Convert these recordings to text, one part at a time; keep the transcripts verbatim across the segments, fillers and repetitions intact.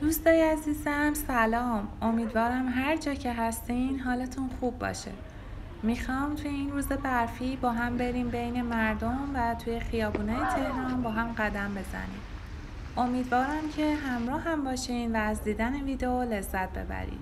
دوستای عزیزم سلام، امیدوارم هر جا که هستین حالتون خوب باشه. میخوام توی این روز برفی با هم بریم بین مردم و توی خیابونای تهران با هم قدم بزنیم. امیدوارم که همراه هم باشین و از دیدن ویدیو لذت ببرین.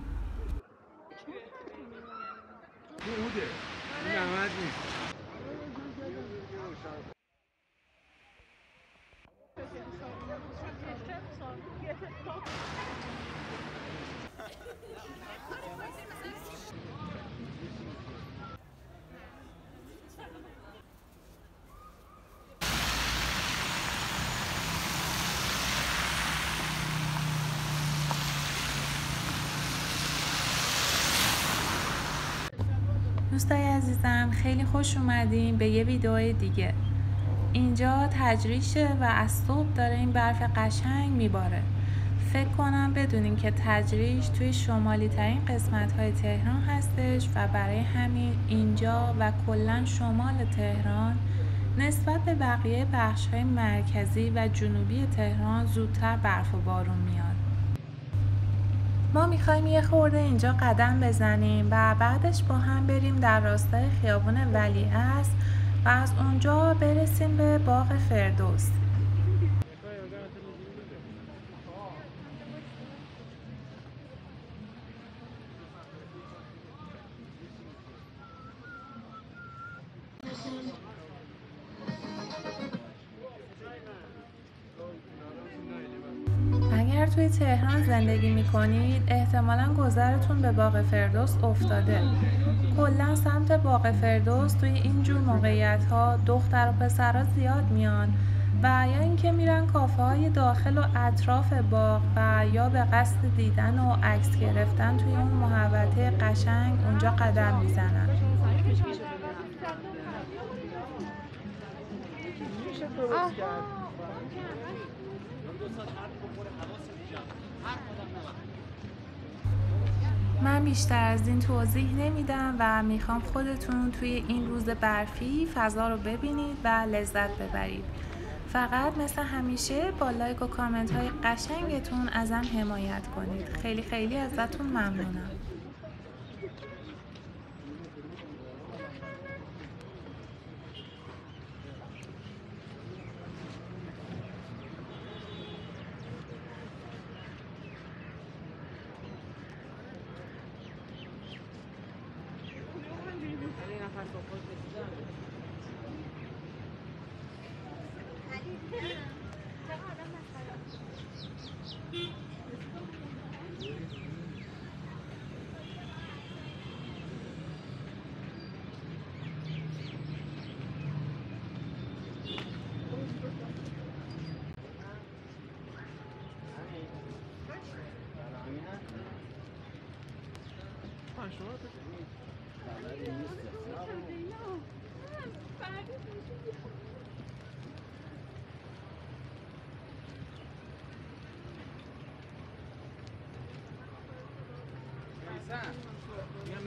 دوستای عزیزم خیلی خوش اومدین به یه ویدیوی دیگه. اینجا تجریشه و از صبح داره این برف قشنگ میباره. فکر کنم بدونیم که تجریش توی شمالی ترین قسمت های تهران هستش و برای همین اینجا و کلا شمال تهران نسبت به بقیه بخش های مرکزی و جنوبی تهران زودتر برف و بارون میاد. ما میخوایم یه خورده اینجا قدم بزنیم و بعدش با هم بریم در راستای خیابون ولیعصر و از اونجا برسیم به باغ فردوس. اگر توی تهران زندگی میکنید احتمالا گذرتون به باغ فردوس افتاده. کلا سمت باغ فردوس توی اینجور موقعیت ها دختر و پسرها زیاد میان و یا اینکه میرن کافه های داخل و اطراف باغ و یا به قصد دیدن و عکس گرفتن توی اون محوطه قشنگ اونجا قدم میزنن. من بیشتر از این توضیح نمیدم و میخوام خودتون توی این روز برفی فضا رو ببینید و لذت ببرید. فقط مثل همیشه با لایک و کامنت های قشنگتون ازم حمایت کنید. خیلی خیلی ازتون ممنونم.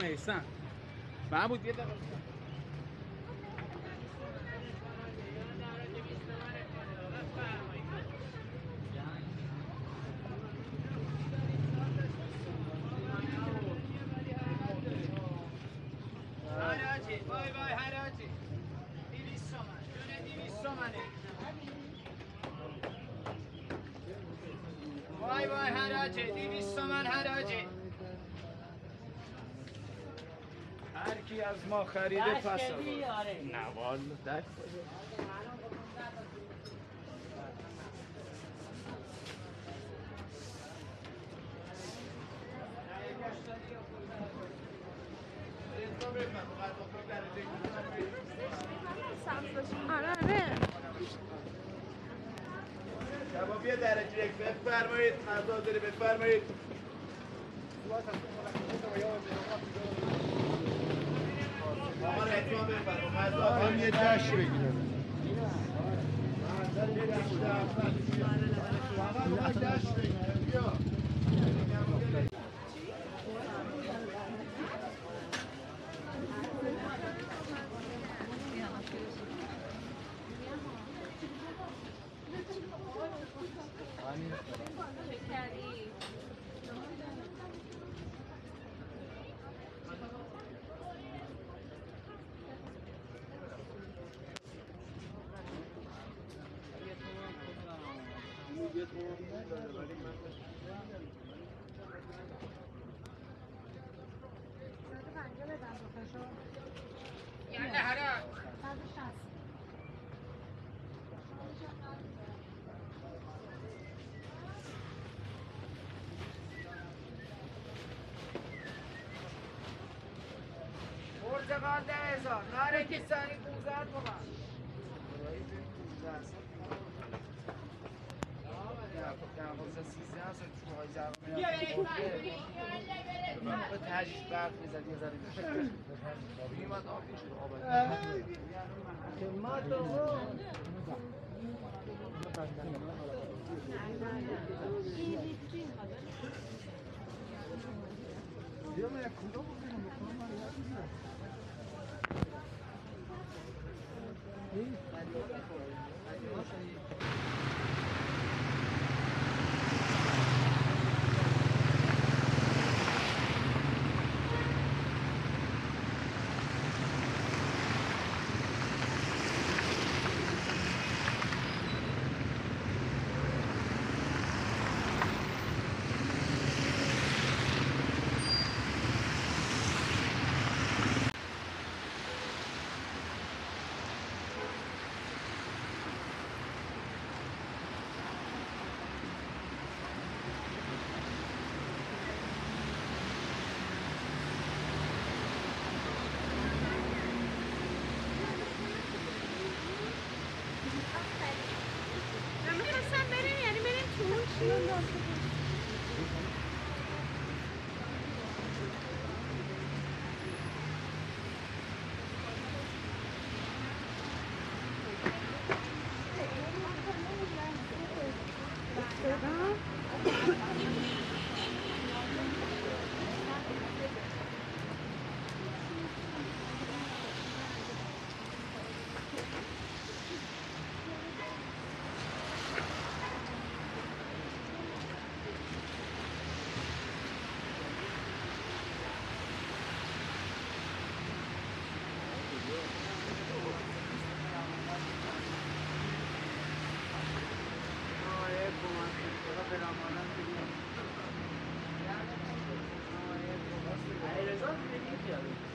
میسان میسان محمود یه دقیقه بای بای حراجی دویست تومن جونه دویست تومنه بای بای حراجی دویست تومن حراجی هر کی از ما خریده پس نه والا درک بیا درجه یک بفرمایید مزا داری بفرمایید آقا رحمان بفرمایید مزا هم یه جشن بگیرم بیا I need to بیت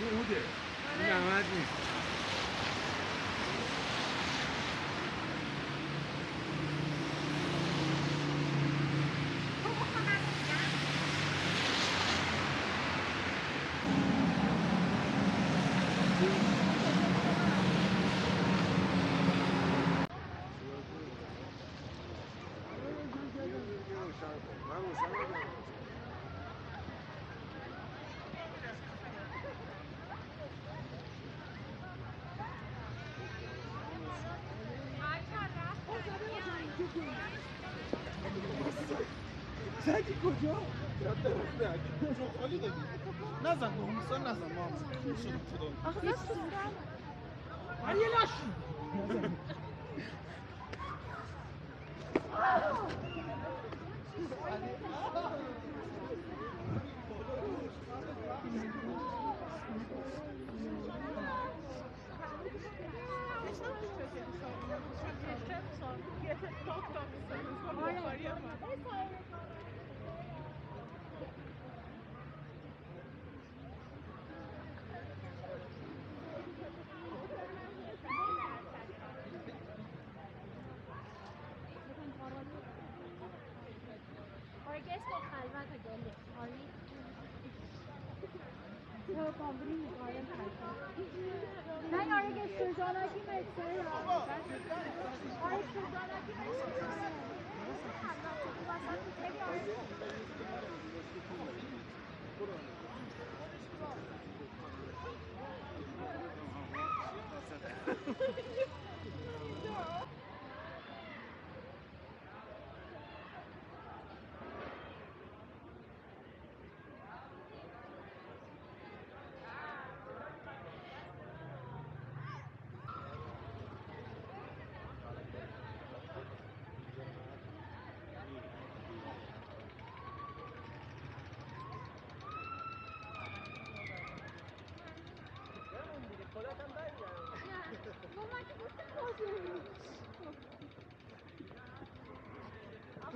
Bu Ude, bu Ahmet mi? زدی کجا؟ زد درست نک جو خالی دادی نزد نهومسان نزد محمد کم شدیم خدا آخه نست شدیم من یه لاشی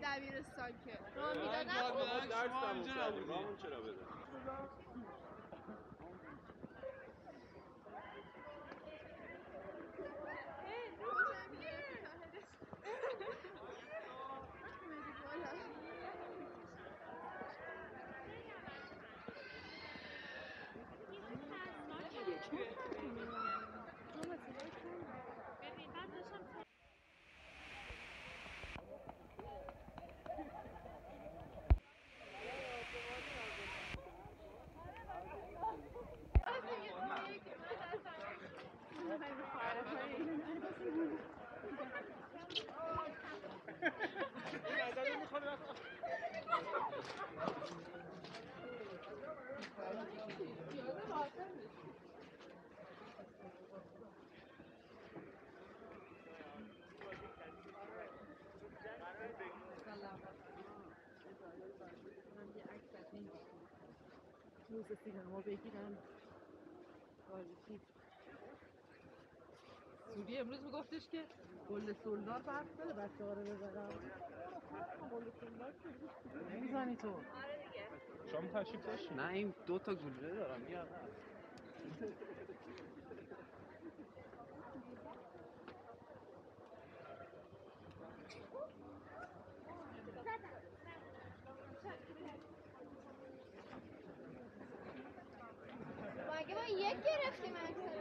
دبیرستان که راه میدادن شما اینجا نبودی رامون چرا بده موزه سینما بگیرم تاریخی سوری امروز میگفتش که گل سولدار برد داره بچه ها رو بزنم گل سولدار که نمیزنی تو شام تشریف داشتی؟ نه این دو تا گلوله دارم یا نه مگه ما یک گرفتیم اکثر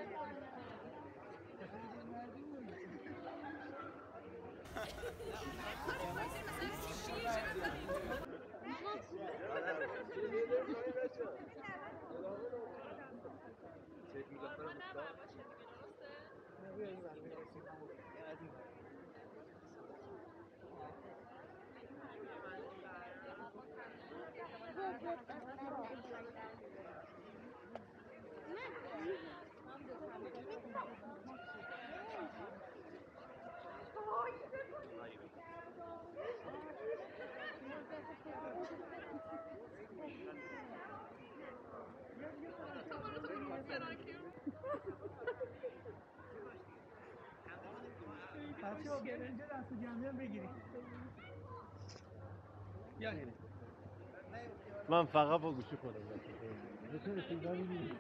Thank you. بچه ها گره اینجا دست جمعی هم بگیریم. یا گره من فقط با گوشی خودم بسیار سیده بگیریم.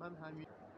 من همین